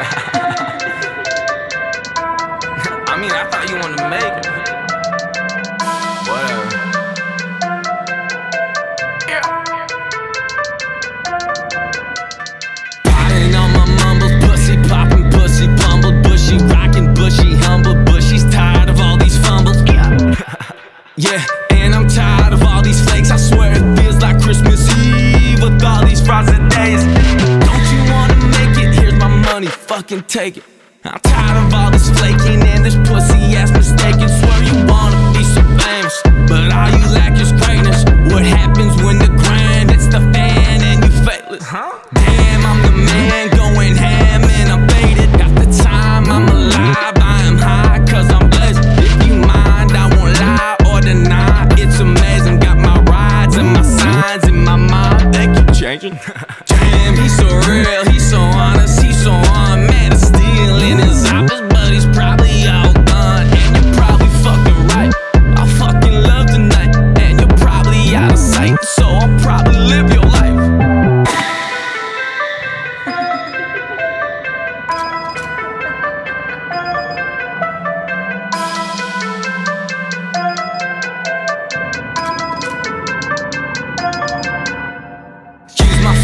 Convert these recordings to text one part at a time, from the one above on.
I mean, I thought you wanted to make it. Whatever. Yeah. Potting on my mumbles, pussy popping, pussy bumbled, Bushey rocking, Bushey humble, Bushey's tired of all these fumbles. Yeah. Yeah, and I'm tired of all these flakes. I swear it feels like Christmas Eve with all these frosted days. Fucking take it. I'm tired of all this flaking and this pussy ass mistaken. Swear you wanna be so famous, but all you lack is greatness. What happens when the grind hits the fan and you faithless? Huh? Damn, I'm the man, going ham and I'm baited. Got the time, I'm alive, I am high, cause I'm blessed. If you mind, I won't lie or deny. It's amazing, got my rides and my signs in my mind. They keep changing. Damn, he's so real, he's so honest, he's so honest.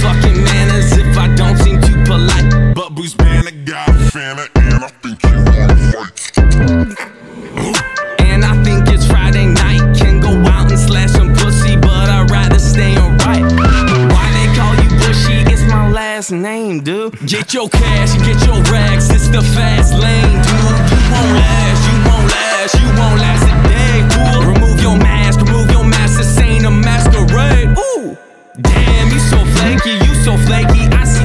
Fucking manners if I don't seem too polite, but Bruce Banner got a fan and I think you wanna fight. And I think it's Friday night, can go out and slash some pussy, but I'd rather stay on right. Why they call you Bushey? It's my last name, dude. Get your cash, get your racks, it's the fast lane, dude. You won't last, you won't last, you won't last a day, fool. Remove your mask, this ain't a masquerade. Ooh. Damn, you so flaky, I see.